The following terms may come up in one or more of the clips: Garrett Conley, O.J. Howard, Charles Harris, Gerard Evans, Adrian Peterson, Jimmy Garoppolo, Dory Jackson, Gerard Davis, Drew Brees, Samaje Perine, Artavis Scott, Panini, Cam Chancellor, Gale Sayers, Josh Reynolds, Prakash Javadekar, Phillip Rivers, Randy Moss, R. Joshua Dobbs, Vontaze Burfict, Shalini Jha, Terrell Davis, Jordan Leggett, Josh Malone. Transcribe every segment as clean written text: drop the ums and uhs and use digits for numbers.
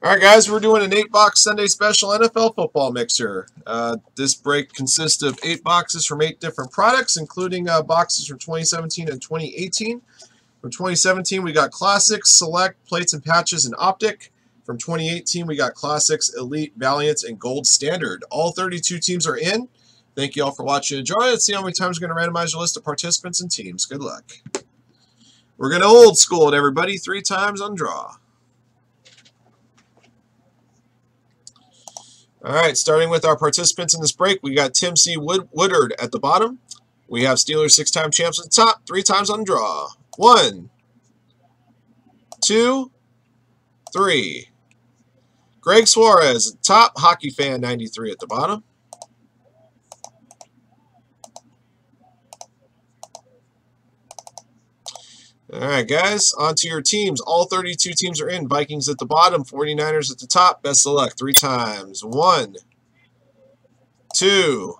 All right, guys, we're doing an 8-box Sunday special NFL football mixer. This break consists of 8 boxes from 8 different products, including boxes from 2017 and 2018. From 2017, we got Classics, Select, Plates and Patches, and Optic. From 2018, we got Classics, Elite, Valiant, and Gold Standard. All 32 teams are in. Thank you all for watching. Enjoy. Let's see how many times we're going to randomize your list of participants and teams. Good luck. We're going to old school it, everybody. 3 times on draw. All right, starting with our participants in this break, we got Tim C. Woodard at the bottom. We have Steelers 6-time champs at the top, 3 times on draw. 1, 2, 3. Greg Suarez at the top, Hockey Fan 93 at the bottom. All right, guys, on to your teams. All 32 teams are in. Vikings at the bottom, 49ers at the top. Best of luck 3 times. 1, 2,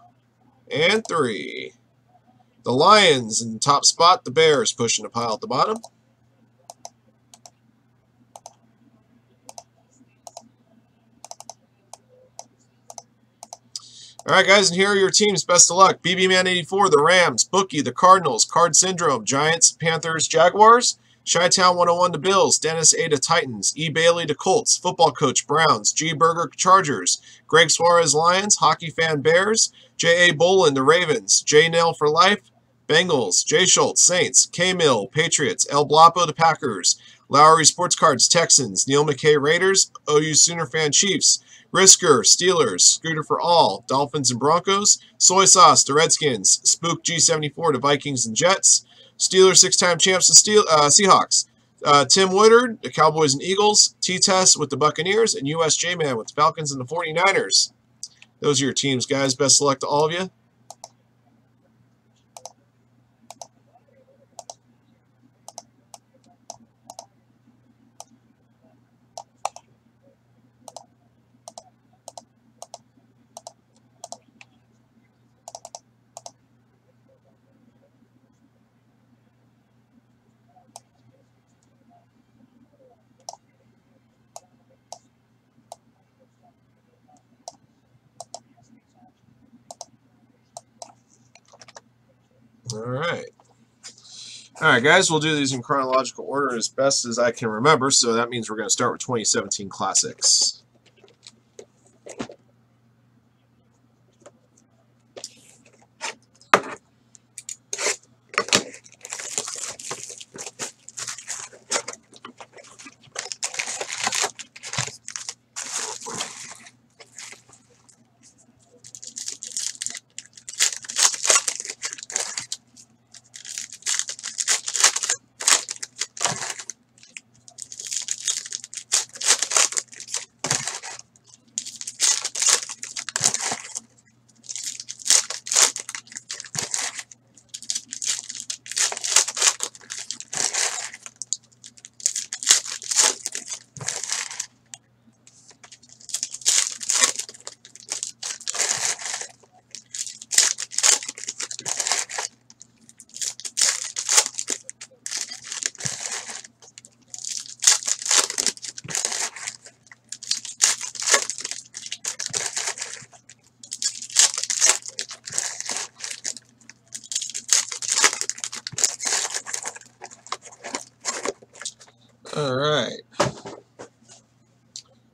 and 3. The Lions in the top spot. The Bears pushing a pile at the bottom. All right, guys, and here are your teams. Best of luck. BBMan84, the Rams, Bookie, the Cardinals, Card Syndrome, Giants, Panthers, Jaguars, Chi-Town 101, the Bills, Dennis A, the Titans, E. Bailey, the Colts, Football Coach, Browns, G. Burger, Chargers, Greg Suarez, Lions, Hockey Fan, Bears, J. A. Bolin, the Ravens, J. Nail for Life, Bengals, J. Schultz, Saints, K. Mill, Patriots, El Blapo, the Packers, Lowry Sports Cards, Texans, Neil McKay, Raiders, OU Sooner Fan, Chiefs, Risker, Steelers, Scooter for All, Dolphins and Broncos, Soy Sauce, the Redskins, Spook G74, the Vikings and Jets, Steelers 6-time champs, the Seahawks, Tim Woodard, the Cowboys and Eagles, T-Test with the Buccaneers, and USJ Man with the Falcons and the 49ers. Those are your teams, guys. Best of luck to all of you. All right, guys, we'll do these in chronological order as best as I can remember, so that means we're going to start with 2017 Classics.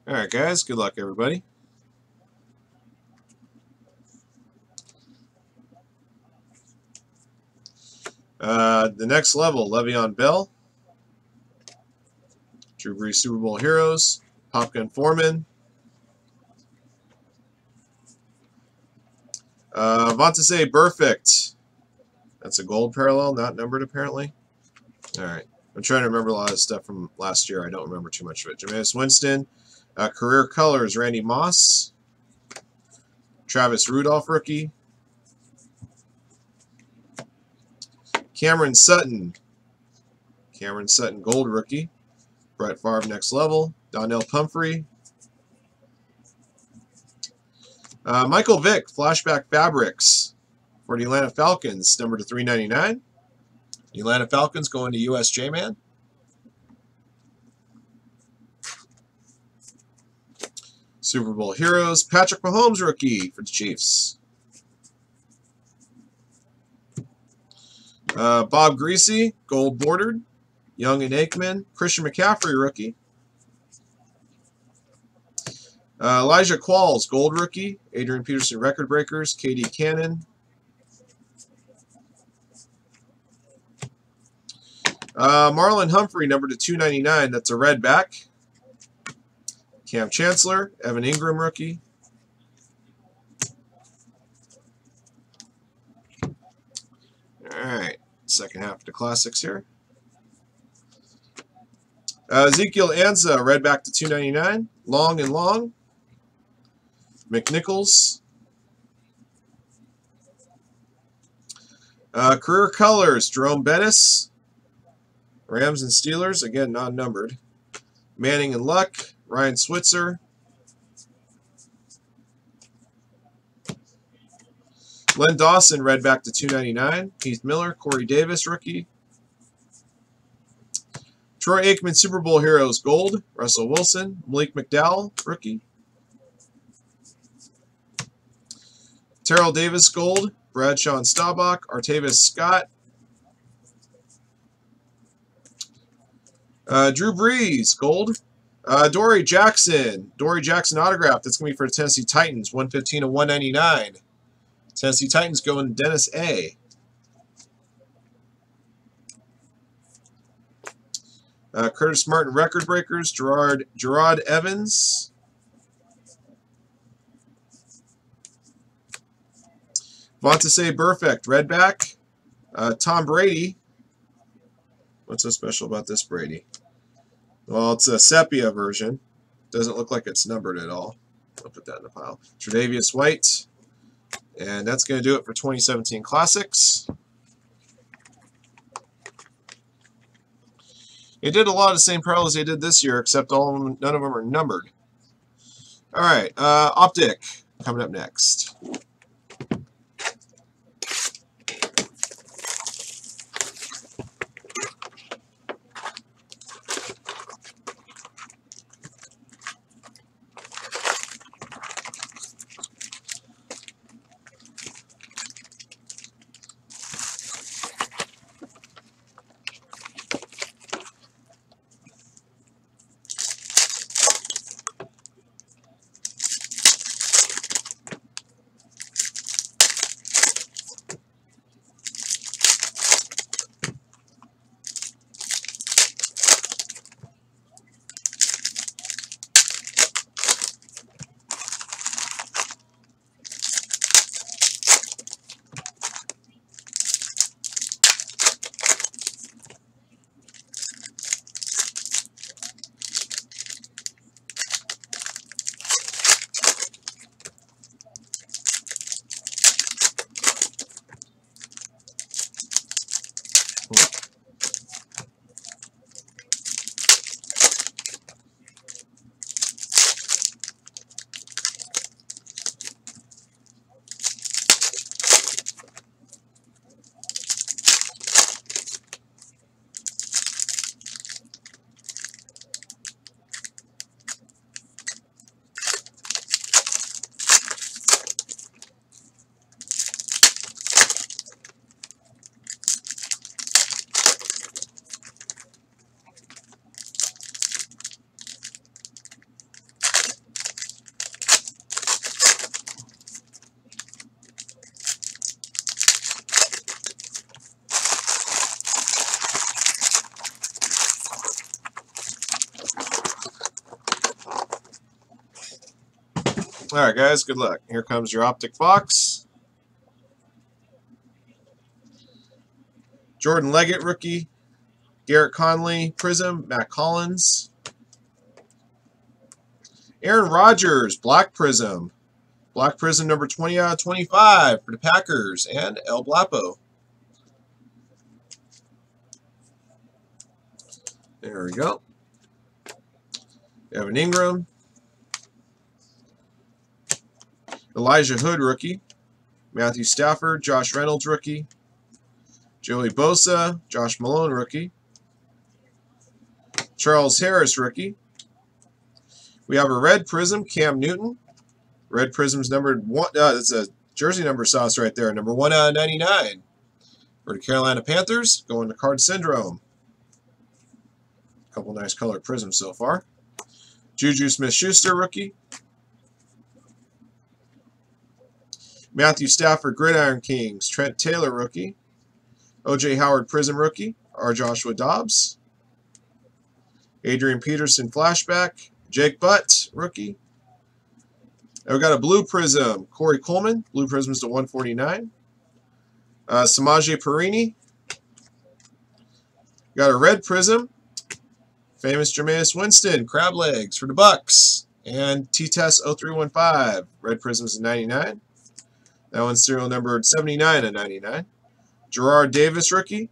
All right, guys, good luck, everybody. The next level, Le'Veon Bell, Drew Brees Super Bowl Heroes, Pop Gun Foreman, Vontaze Burfict. That's a gold parallel, not numbered apparently. All right, I'm trying to remember a lot of stuff from last year. I don't remember too much of it. Jameis Winston. Career colors, Randy Moss, Travis Rudolph rookie, Cameron Sutton gold rookie, Brett Favre next level, Donnell Pumphrey, Michael Vick flashback fabrics for the Atlanta Falcons, number to 399. The Atlanta Falcons going to USJ Man. Super Bowl Heroes, Patrick Mahomes rookie for the Chiefs. Bob Greasy, gold bordered. Young and Aikman, Christian McCaffrey rookie. Elijah Qualls, gold rookie. Adrian Peterson, record breakers. KD Cannon. Marlon Humphrey, number to 299. That's a red back. Cam Chancellor, Evan Ingram rookie. Alright, second half of the classics here. Ezekiel Anza, red back to 299. Long and Long. McNichols. Career colors, Jerome Bettis. Rams and Steelers, again, non-numbered. Manning and Luck. Ryan Switzer. Len Dawson, red back to 299. Keith Miller, Corey Davis, rookie. Troy Aikman, Super Bowl Heroes, gold. Russell Wilson, Malik McDowell, rookie. Terrell Davis, gold. Bradshaw and Staubach, Artavis Scott. Drew Brees, gold. Dory Jackson autograph. That's going to be for the Tennessee Titans, 115/199. Tennessee Titans going to Dennis A. Curtis Martin, record breakers. Gerard Evans. Vontaze Burfict, red back. Tom Brady. What's so special about this Brady? Well, it's a sepia version. Doesn't look like it's numbered at all. I'll put that in the pile. Tre'Davious White. And that's going to do it for 2017 Classics. They did a lot of the same parallels they did this year, except all of them, none of them are numbered. All right, Optic coming up next. All right, guys, good luck. Here comes your Optic Box. Jordan Leggett, rookie. Garrett Conley, Prism. Matt Collins. Aaron Rodgers, Black Prism. Black Prism number 20/25 for the Packers and El Blapo. There we go. Evan Ingram. Elijah Hood, rookie. Matthew Stafford, Josh Reynolds, rookie. Joey Bosa, Josh Malone, rookie. Charles Harris, rookie. We have a red prism, Cam Newton. Red prism's numbered one. It's a jersey number sauce right there. Number 1/99 for the Carolina Panthers. Going to Card Syndrome. A couple nice colored prisms so far. Juju Smith-Schuster rookie. Matthew Stafford Gridiron Kings. Trent Taylor rookie. O.J. Howard prism rookie. R. Joshua Dobbs. Adrian Peterson flashback. Jake Butt rookie. And we got a blue prism, Corey Coleman. Blue prisms to 149. Samaje Perine. Got a red prism. Famous Jameis Winston, crab legs for the Bucks. And T-Test 0315. Red prisms to 99. That one's serial numbered 79/99. Gerard Davis rookie.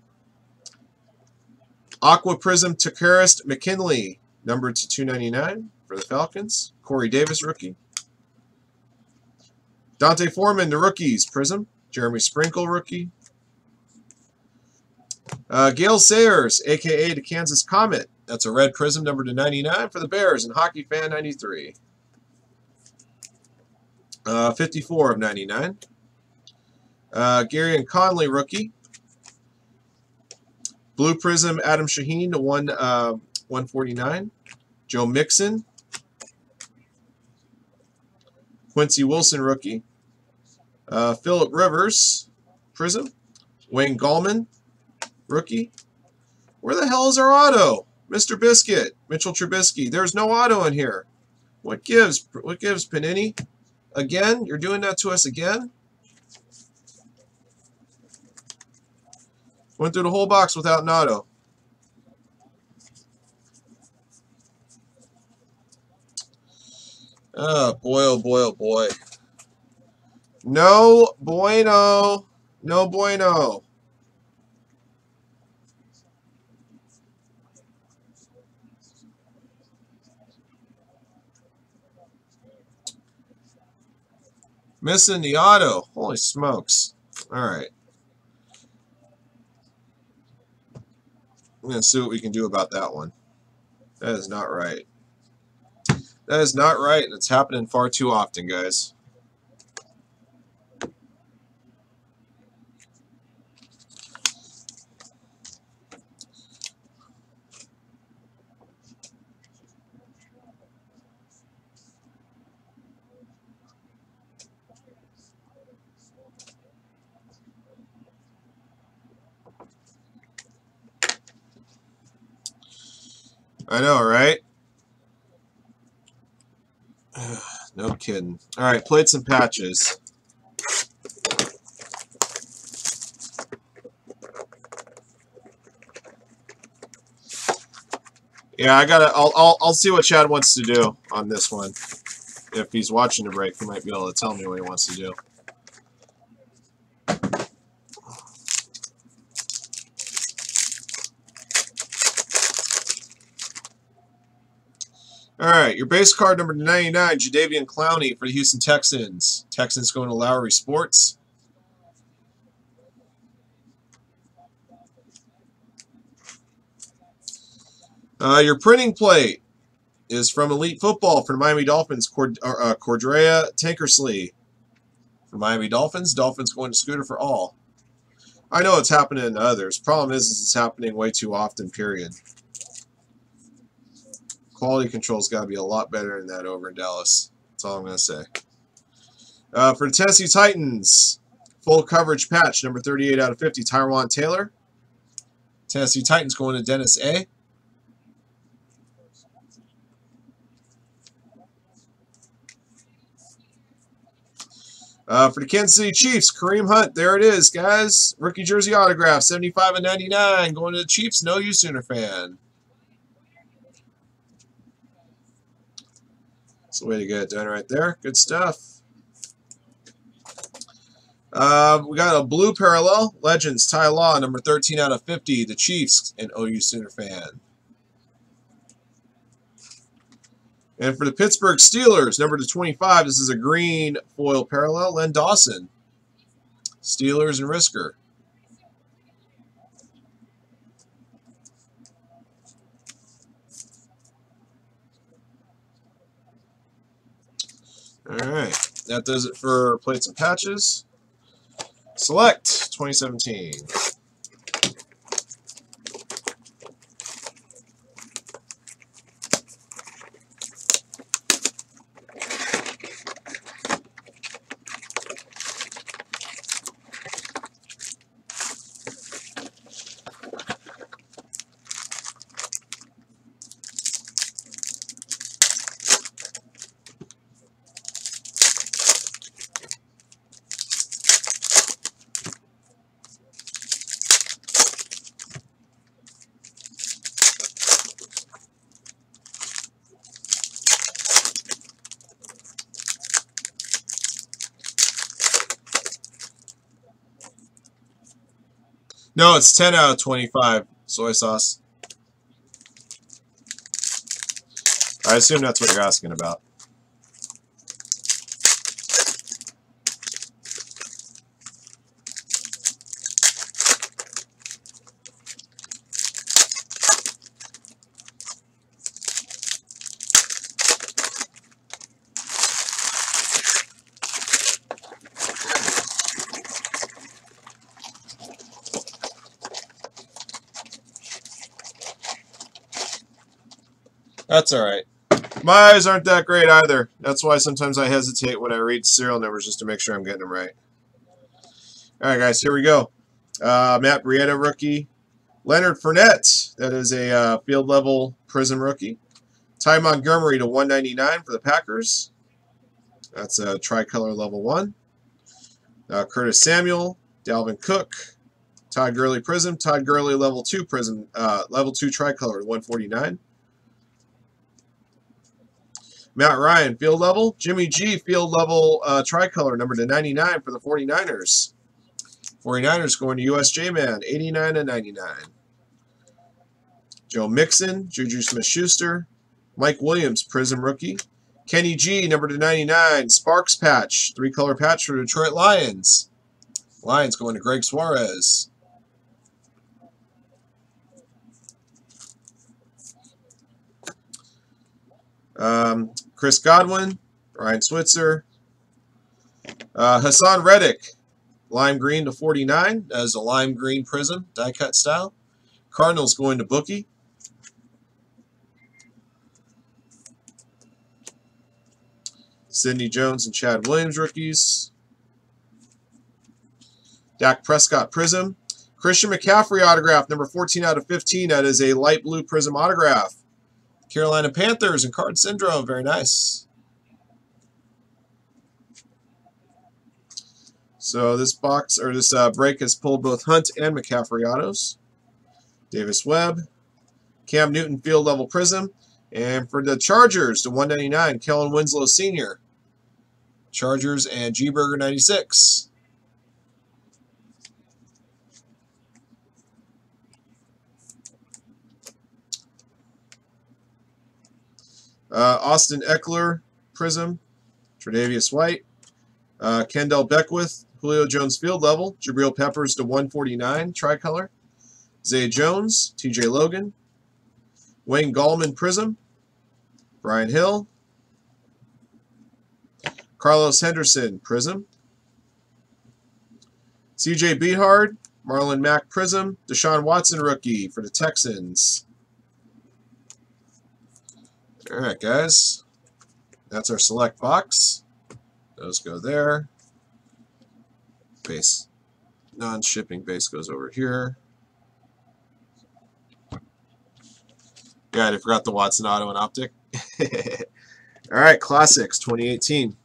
Aqua prism, Takaris McKinley. Numbered to 299 for the Falcons. Corey Davis rookie. Dante Foreman, the rookies, prism. Jeremy Sprinkle, rookie. Gale Sayers, a.k.a. the Kansas Comet. That's a red prism, number to 99 for the Bears and Hockey Fan 93. 54/99. Gary and Conley, rookie. Blue prism, Adam Shaheen to 149. Joe Mixon. Quincy Wilson, rookie. Phillip Rivers, prism. Wayne Gallman, rookie. Where the hell is our auto? Mr. Biscuit, Mitchell Trubisky. There's no auto in here. What gives? What gives, Panini? Again? You're doing that to us again? Went through the whole box without an auto. Oh, boy, oh, boy, oh, boy. No bueno. No bueno. Missing the auto. Holy smokes. All right. I'm going to see what we can do about that one. That is not right. That is not right, and it's happening far too often, guys. I know, right? No kidding. All right, plates and patches. Yeah, I gotta. I'll see what Chad wants to do on this one. If he's watching the break, he might be able to tell me what he wants to do. All right, your base card number 99, Jadeveon Clowney for the Houston Texans. Texans going to Lowry Sports. Your printing plate is from Elite Football for the Miami Dolphins, Cordrea Tankersley. For Miami Dolphins, Dolphins going to Scooter for all. I know it's happening to others. Problem is it's happening way too often, period. Quality control's got to be a lot better than that over in Dallas. That's all I'm going to say. For the Tennessee Titans, full coverage patch, number 38/50, Tyrwan Taylor. Tennessee Titans going to Dennis A. For the Kansas City Chiefs, Kareem Hunt. There it is, guys. Rookie jersey autograph, 75/99, going to the Chiefs. No, you Sooner fan. That's the way to get it done right there. Good stuff. We got a blue parallel. Legends, Ty Law, number 13/50. The Chiefs, an OU Sooner fan. And for the Pittsburgh Steelers, number to 25. This is a green foil parallel. Len Dawson, Steelers and Risker. Alright, that does it for plates and patches. Select 2017. No, it's 10 out of 25 soy sauce. I assume that's what you're asking about. That's alright. My eyes aren't that great either. That's why sometimes I hesitate when I read serial numbers just to make sure I'm getting them right. Alright guys, here we go. Matt Breida rookie. Leonard Fournette. That is a field level prism rookie. Ty Montgomery to 199 for the Packers. That's a tricolor level 1. Curtis Samuel. Dalvin Cook. Todd Gurley prism. Todd Gurley level 2 prism. Level 2 tricolor to 149. Matt Ryan, field level. Jimmy G, field level tricolor, number to 99 for the 49ers. 49ers going to USJ Man, 89 and 99. Joe Mixon, Juju Smith-Schuster. Mike Williams, prism rookie. Kenny G, number to 99, Sparks patch, three-color patch for Detroit Lions. Lions going to Greg Suarez. Chris Godwin, Ryan Switzer, Hassan Reddick, lime green to 49 as a lime green prism, die cut style. Cardinals going to Bookie. Sidney Jones and Chad Williams rookies. Dak Prescott prism. Christian McCaffrey autograph, number 14 out of 15. That is a light blue prism autograph. Carolina Panthers and Card Syndrome. Very nice. So this box, or this break has pulled both Hunt and McCaffrey autos. Davis Webb. Cam Newton field level prism. And for the Chargers to 199, Kellen Winslow Sr. Chargers and G-Burger 96. Austin Eckler, prism. Tre'Davious White. Kendall Beckwith, Julio Jones field level. Jabril Peppers to 149, tricolor. Zay Jones, TJ Logan. Wayne Gallman, prism. Brian Hill. Carlos Henderson, prism. CJ Beathard, Marlon Mack, prism. Deshaun Watson, rookie for the Texans. Alright guys, that's our select box. Those go there. Base, non-shipping base goes over here. God, I forgot the Watson Auto and Optic. Alright, Classics 2018.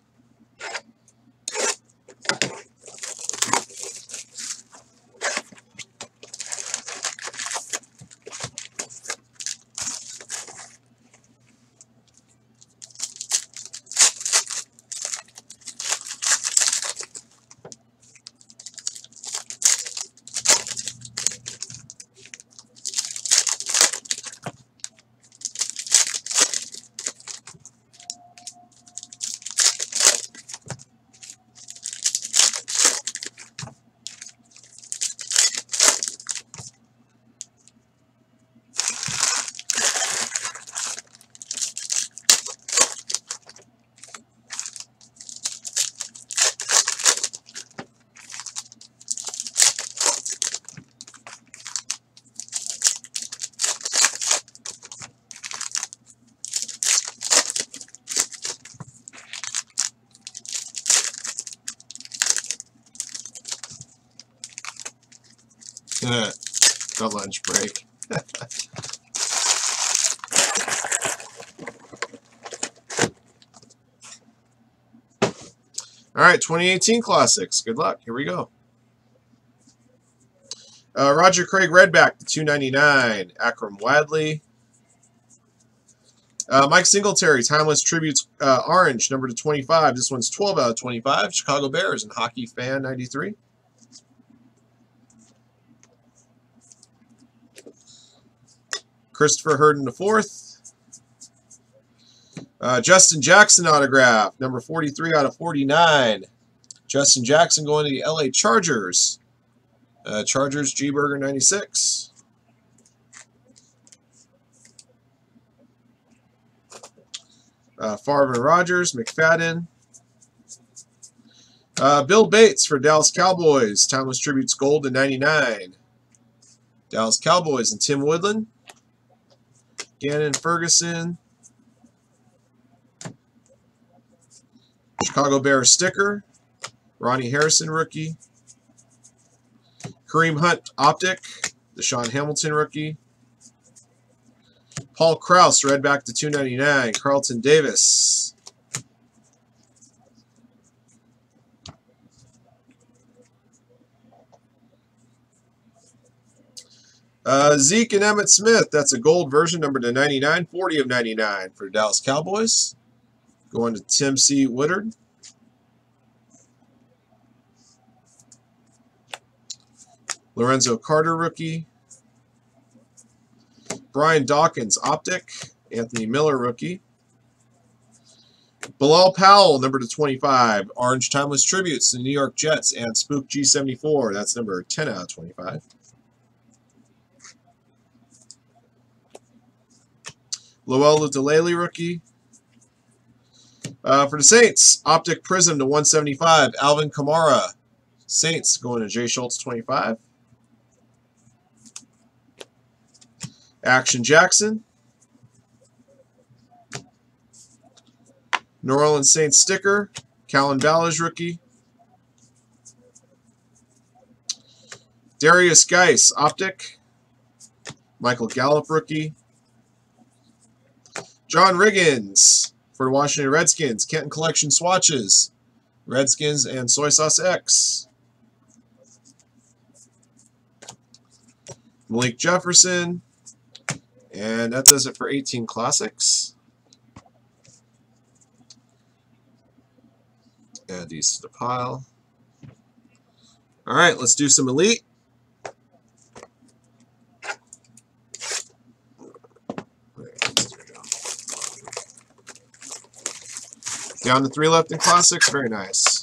to the lunch break. All right, 2018 Classics. Good luck. Here we go. Roger Craig Redback, the 299. Akram Wadley. Mike Singletary, Timeless Tributes, Orange, number to 25. This one's 12 out of 25. Chicago Bears and Hockey Fan, 93. Christopher Herndon, the 4th. Justin Jackson autograph, number 43 out of 49. Justin Jackson going to the LA Chargers. Chargers, G Burger 96. Favre and Rogers, McFadden. Bill Bates for Dallas Cowboys. Timeless Tributes Gold to 99. Dallas Cowboys and Tim Woodland. Gannon Ferguson. Chicago Bears sticker. Ronnie Harrison rookie. Kareem Hunt, Optic, Deshaun Hamilton, rookie. Paul Krause, Redback to 299. Carlton Davis. Zeke and Emmitt Smith, that's a gold version, number to 99, 40 of 99 for the Dallas Cowboys. Going to Tim C. Woodard. Lorenzo Carter, rookie. Brian Dawkins, Optic. Anthony Miller, rookie. Bilal Powell, number to 25. Orange Timeless Tributes to the New York Jets and Spook G74. That's number 10 out of 25. Lowell Lutalele, rookie. For the Saints, Optic Prism to 175. Alvin Kamara, Saints, going to Jay Schultz, 25. Action Jackson. New Orleans Saints sticker. Callan Ballage rookie. Darius Geis, Optic. Michael Gallup rookie. John Riggins for the Washington Redskins. Kenton Collection swatches. Redskins and Soy Sauce X. Malik Jefferson. And that does it for 18 Classics. Add these to the pile. All right, let's do some Elite. Down to 3 left in Classics. Very nice.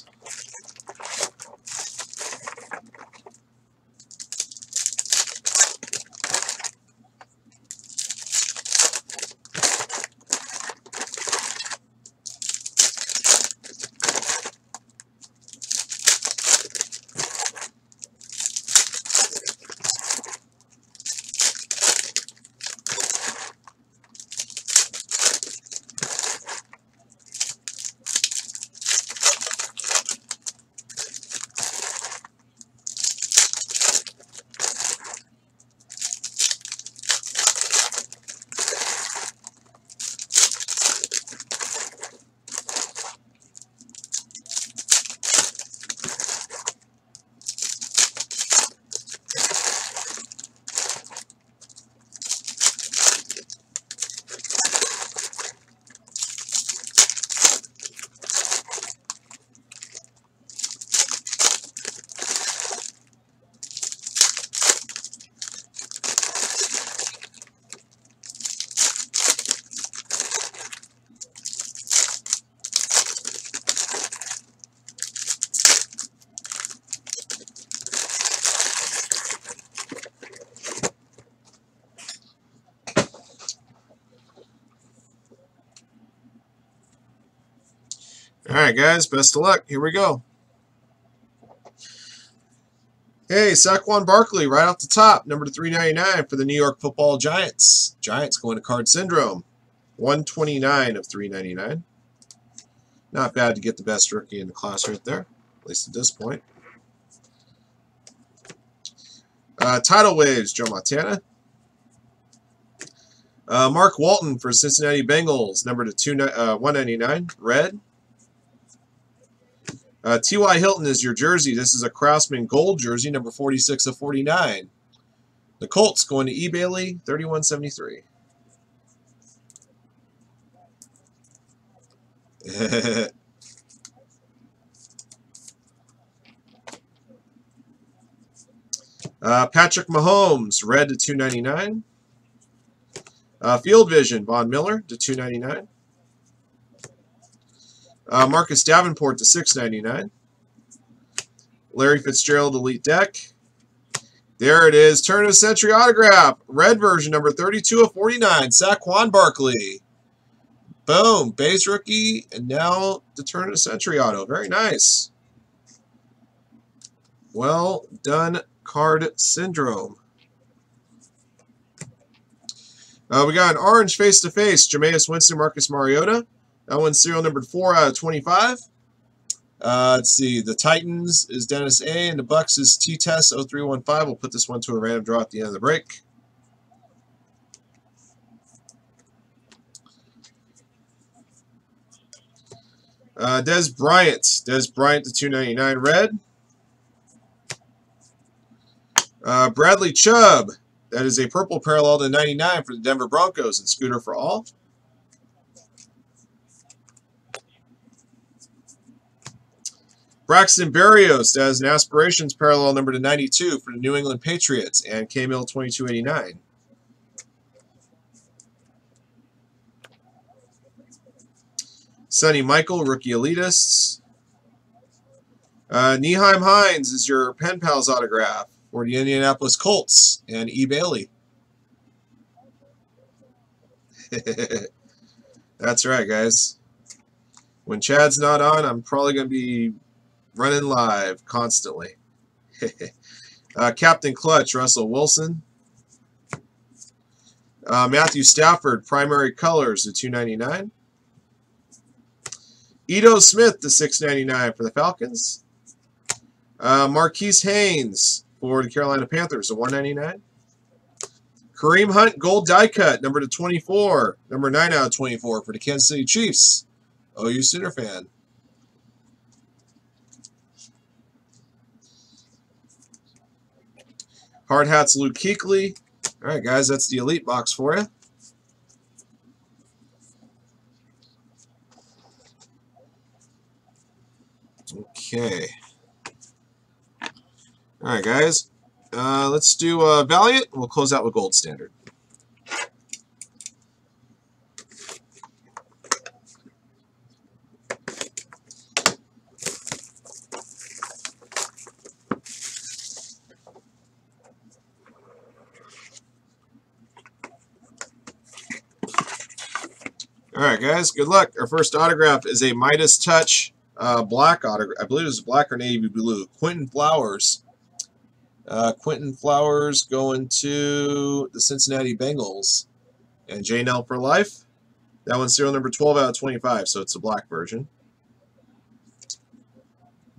All right, guys, best of luck. Here we go. Hey, Saquon Barkley right off the top, number to 399 for the New York Football Giants. Giants going to Card Syndrome, 129 of 399. Not bad to get the best rookie in the class right there, at least at this point. Tidal Waves, Joe Montana. Mark Walton for Cincinnati Bengals, number to 199, red. T.Y. Hilton is your jersey. This is a Craftsman gold jersey, number 46 of 49. The Colts going to E. Bailey, 3173. Patrick Mahomes, red to 299. Field Vision, Von Miller to 299. Marcus Davenport to 699. Larry Fitzgerald, Elite Deck. There it is, turn of the century autograph. Red version, number 32 of 49, Saquon Barkley. Boom, base rookie, and now the turn of the century auto. Very nice. Well done, Card Syndrome. We got an orange face-to-face, Jameis Winston, Marcus Mariota. That one's serial numbered 4 out of 25. Let's see, the Titans is Dennis A, and the Bucks is T-Test 0315. We'll put this one to a random draw at the end of the break. Des Bryant. Des Bryant to 299 red. Bradley Chubb. That is a purple parallel to 99 for the Denver Broncos and Scooter for all. Braxton Berrios. That is an aspirations parallel number to 92 for the New England Patriots and K-Mill 2289. Sonny Michael, rookie elitists. Nyheim Hines is your pen pal's autograph for the Indianapolis Colts and E. Bailey. That's right, guys. When Chad's not on, I'm probably going to be running live constantly. Captain Clutch, Russell Wilson. Matthew Stafford, primary colors to 299. Ito Smith to 699 for the Falcons. Marquise Haynes for the Carolina Panthers to 199. Kareem Hunt gold die cut number to 24, number 9 out of 24 for the Kansas City Chiefs. OU Sooner fan. Hard hats Luke Kuechly. All right, guys, that's the elite box for you. Okay. All right, guys. Let's do Valiant. We'll close out with Gold Standard. All right, guys. Good luck. Our first autograph is a Midas Touch. Black autograph. I believe it was black or navy blue. Quentin Flowers. Quentin Flowers going to the Cincinnati Bengals. And J-Nell for life. That one's serial number 12 out of 25, so it's a black version.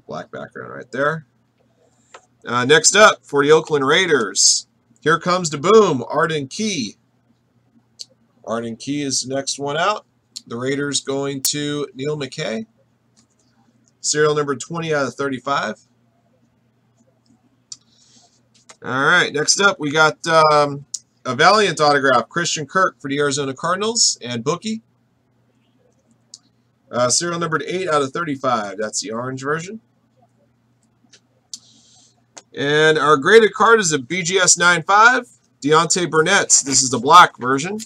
Black background right there. Next up, for the Oakland Raiders, here comes the boom, Arden Key. Arden Key is the next one out. The Raiders going to Neil McKay. Serial number 20 out of 35. All right, next up we got a Valiant autograph, Christian Kirk for the Arizona Cardinals and Bookie. Serial numbered 8 out of 35. That's the orange version. And our graded card is a BGS 95, Deonte Burnett. This is the black version.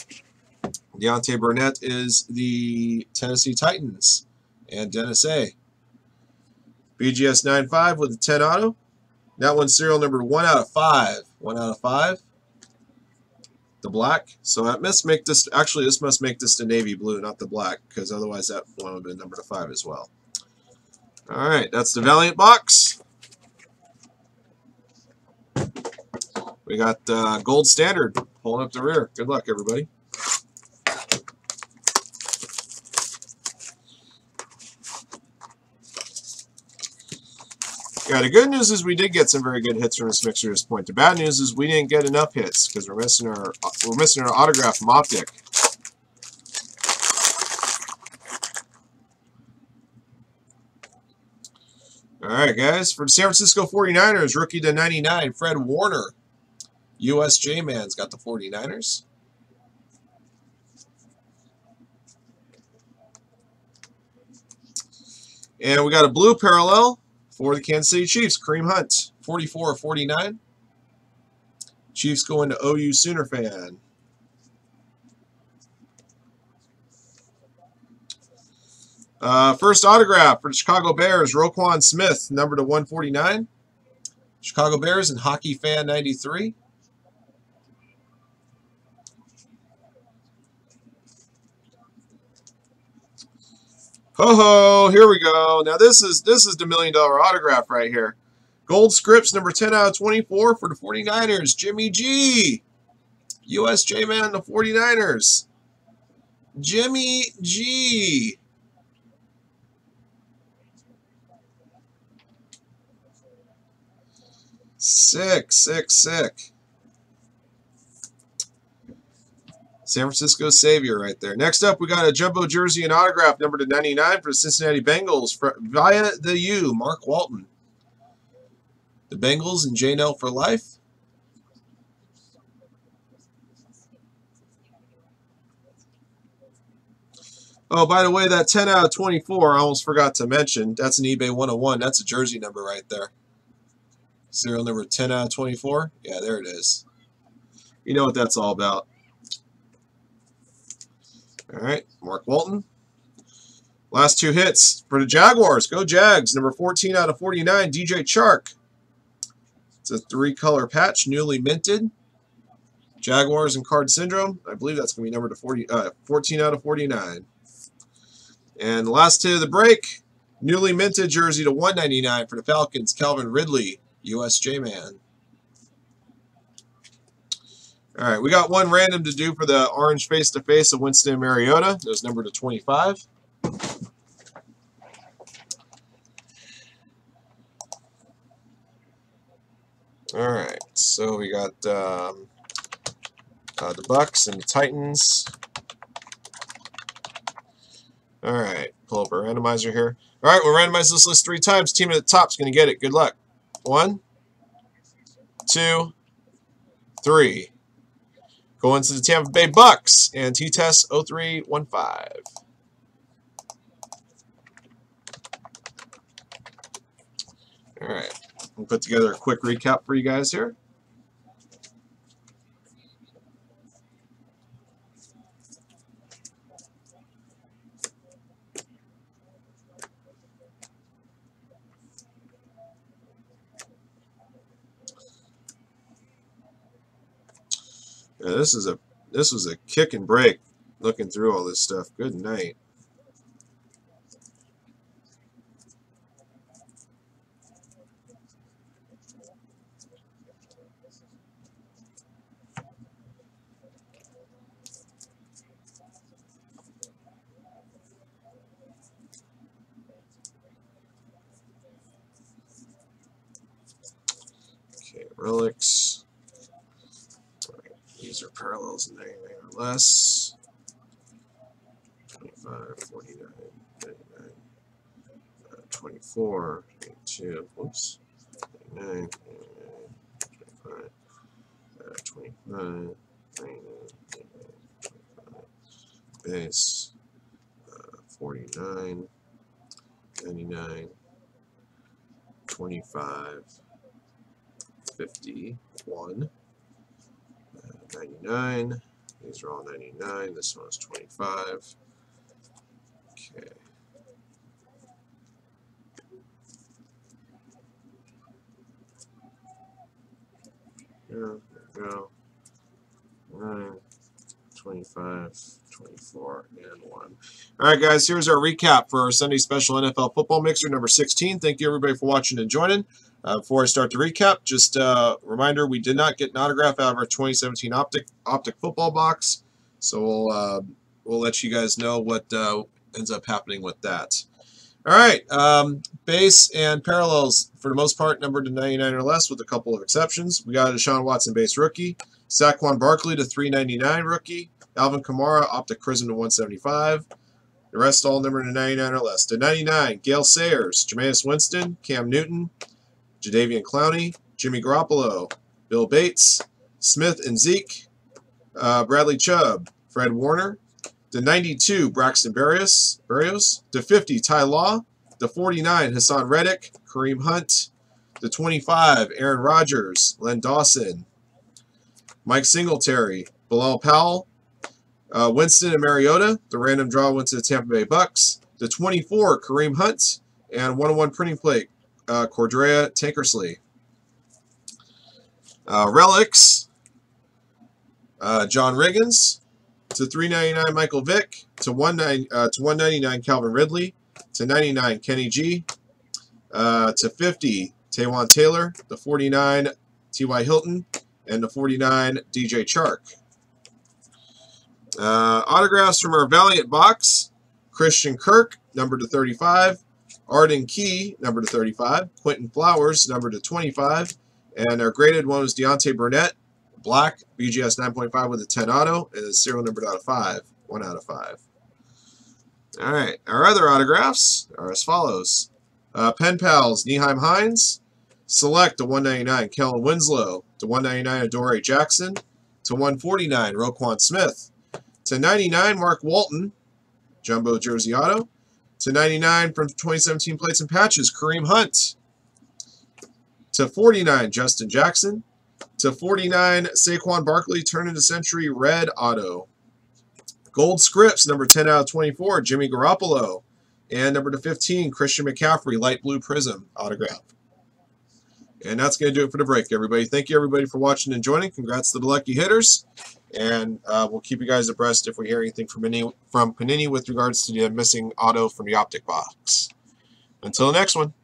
Deonte Burnett is the Tennessee Titans and Dennis A. BGS 95 with the 10 auto. That one's serial number 1 out of 5. 1 out of 5. The black. So that must make this, actually this must make this the navy blue, not the black, because otherwise that one would have been number to 5 as well. All right, that's the Valiant box. We got Gold Standard pulling up the rear. Good luck, everybody. Yeah, the good news is we did get some very good hits from this mixer at this point. The bad news is we didn't get enough hits because we're missing our autograph Mop Dick. All right, guys. For the San Francisco 49ers, rookie to 99, Fred Warner. USJ man's got the 49ers. And we got a blue parallel for the Kansas City Chiefs, Kareem Hunt, 44 of 49. Chiefs going to OU Sooner fan. First autograph for the Chicago Bears, Roquan Smith, number to 149. Chicago Bears and Hockey Fan 93. Ho ho, here we go. Now this is the $1 million autograph right here. Gold scripts number 10 out of 24 for the 49ers. Jimmy G. USJ man, the 49ers. Jimmy G. Sick. San Francisco savior right there. Next up, we got a jumbo jersey and autograph number to 99 for the Cincinnati Bengals via the U, Mark Walton. The Bengals and J-Nell for life. Oh, by the way, that 10 out of 24, I almost forgot to mention. That's an eBay 101. That's a jersey number right there. Serial number 10 out of 24. Yeah, there it is. You know what that's all about. All right, Mark Walton. Last two hits for the Jaguars. Go Jags. Number 14 out of 49, DJ Chark. It's a three-color patch, newly minted. Jaguars and Card Syndrome. I believe that's going to be number 14 out of 49. And last hit of the break, newly minted jersey to 199 for the Falcons, Calvin Ridley, USJ man. All right, we got one random to do for the orange face-to-face of Winston Mariota. Those numbered to 25. All right, so we got the Bucks and the Titans. All right, pull up our randomizer here. All right, we'll randomize this list 3 times. Team at the top's going to get it. Good luck. 1, 2, 3. Going to the Tampa Bay Bucks and T-Test 0315. All right, we'll put together a quick recap for you guys here. Yeah, this was a kick and break looking through all this stuff. Good night. Okay, relics. Or parallels in 99 or less. 25, 49, 99, 24, 22, whoops, 99, 99, 25, 29, 25, base, 49, 99, 25, 51. 99. These are all 99. This one's 25. Okay. Yeah, there we go. 9, 25, 24, and 1. All right, guys, here's our recap for our Sunday special NFL football mixer number 16. Thank you, everybody, for watching and joining. Before I start the recap, just a reminder, we did not get an autograph out of our 2017 Optic football box, so we'll let you guys know what ends up happening with that. All right, base and parallels, for the most part, numbered to 99 or less with a couple of exceptions. We got a Deshaun Watson base rookie, Saquon Barkley to 399 rookie, Alvin Kamara, Optic Prism to 175. The rest all numbered to 99 or less. To 99, Gale Sayers, Jameis Winston, Cam Newton, Jadeveon Clowney, Jimmy Garoppolo, Bill Bates, Smith and Zeke, Bradley Chubb, Fred Warner. To 92, Braxton Berrios. To 50, Ty Law. To 49, Hassan Reddick, Kareem Hunt. To 25, Aaron Rodgers, Len Dawson, Mike Singletary, Bilal Powell, Winston and Mariota. The random draw went to the Tampa Bay Bucks. The 24, Kareem Hunt, and 101 printing plate, Cordrea Tankersley. Relics, John Riggins. To 399, Michael Vick. To 199, Calvin Ridley. To 99, Kenny G. To 50, Taywan Taylor. To 49, T.Y. Hilton. And to 49, DJ Chark. Autographs from our Valiant box: Christian Kirk, number to 35, Arden Key, number to 35, Quentin Flowers, number to 25, and our graded one was Deontay Burnett, black, BGS 9.5 with a 10 auto, and a serial numbered out of 5, 1 out of 5. All right, our other autographs are as follows: Pen Pals, Nyheim Hines, Select to 199, Kellen Winslow, to 199, Adoree Jackson, to 149, Roquan Smith. To 99, Mark Walton, Jumbo Jersey Auto. To 99, from 2017 Plates and Patches, Kareem Hunt. To 49, Justin Jackson. To 49, Saquon Barkley, Turn into Century, Red Auto. Gold Scripts, number 10 out of 24, Jimmy Garoppolo. And number to 15, Christian McCaffrey, Light Blue Prism Autograph. And that's going to do it for the break, everybody. Thank you, everybody, for watching and joining. Congrats to the lucky hitters. And we'll keep you guys abreast if we hear anything from Panini with regards to the missing auto from the Optic box. Until the next one.